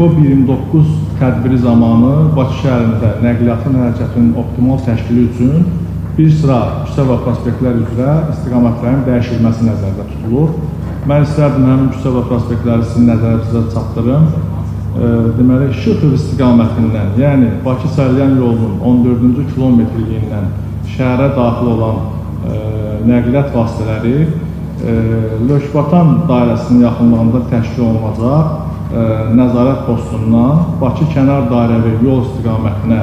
COP29 tədbiri zamanı Bakı şəhərində nəqliyyatın hərəkətinin optimal təşkili üçün bir sıra küçə və prospektlər üzrə istiqamətlərin dəyişilməsi nəzərdə tutulur. Mən istərdim həmin küçə və prospektləri sizin nəzərinizə çatdırım. Deməli, Şıxıv istiqamətindən, yəni Bakı-Səlyan yolunun 14-cü kilometrliyindən şəhərə daxil olan nəqliyyat vasitələri Löşvatan dairəsinin yaxınlığında təşkil olunacaq. Nəzarət postundan Bakı Kənar dairəvi yol istiqamətinə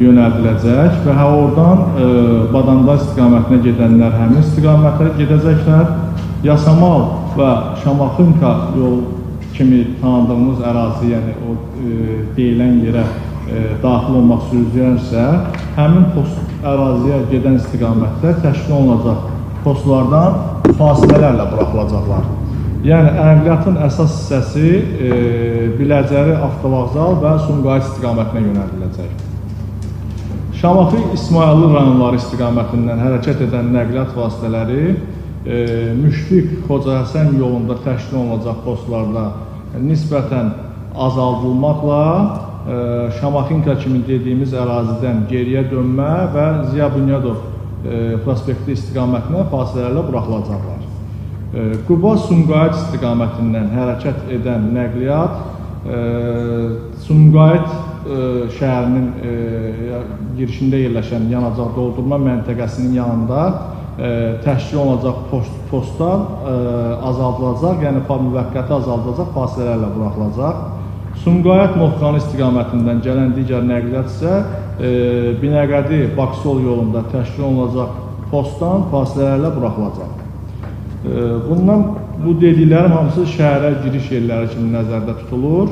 yönəldiləcək və oradan Badanda istiqamətinə gedənlər həmin istiqamətə gedəcəklər. Yasamal və Şamaxı yol kimi tanıdığımız ərazi, yəni o deyilən yerə daxil olmaq sürücülərsə, həmin post əraziyə gedən istiqamətdə təşkil olunacaq postlardan fasilələrlə buraxılacaqlar. Yəni, nəqliyyatın əsas hissəsi Biləcəri avtovağzal və Sumqayıt istiqamətinə yönəldiləcək. Şamaxı İsmayıllı rayonları istiqamətindən hərəkət edən nəqliyyat vasitələri Müşfiq Xoca-Həsən yolunda təşkil olunacaq postlarda nisbətən azaldılmaqla Şamaxınka kimi dediyimiz ərazidən geriyə dönmə və Ziya Bünyadov prospekti istiqamətinə fasilələrlə buraxılacaqlar. Quba-Sumqayıt istiqamətindən hərəkət edən nəqliyyat Sumqayıt şəhərinin girişində yerləşən yanacaq doldurma məntəqəsinin yanında təşkil olunacaq postdan azaldılacaq, yəni müvəqqəti azaldılacaq, fasilələrlə buraxılacaq. Sumqayıt-Novxanı istiqamətindən gələn digər nəqliyyat isə Binəqədi-Baksol yolunda təşkil olunacaq postdan fasilələrlə buraxılacaq. Bundan bu dediklərim hamısı şəhərə giriş yerləri kimi nəzərdə tutulur.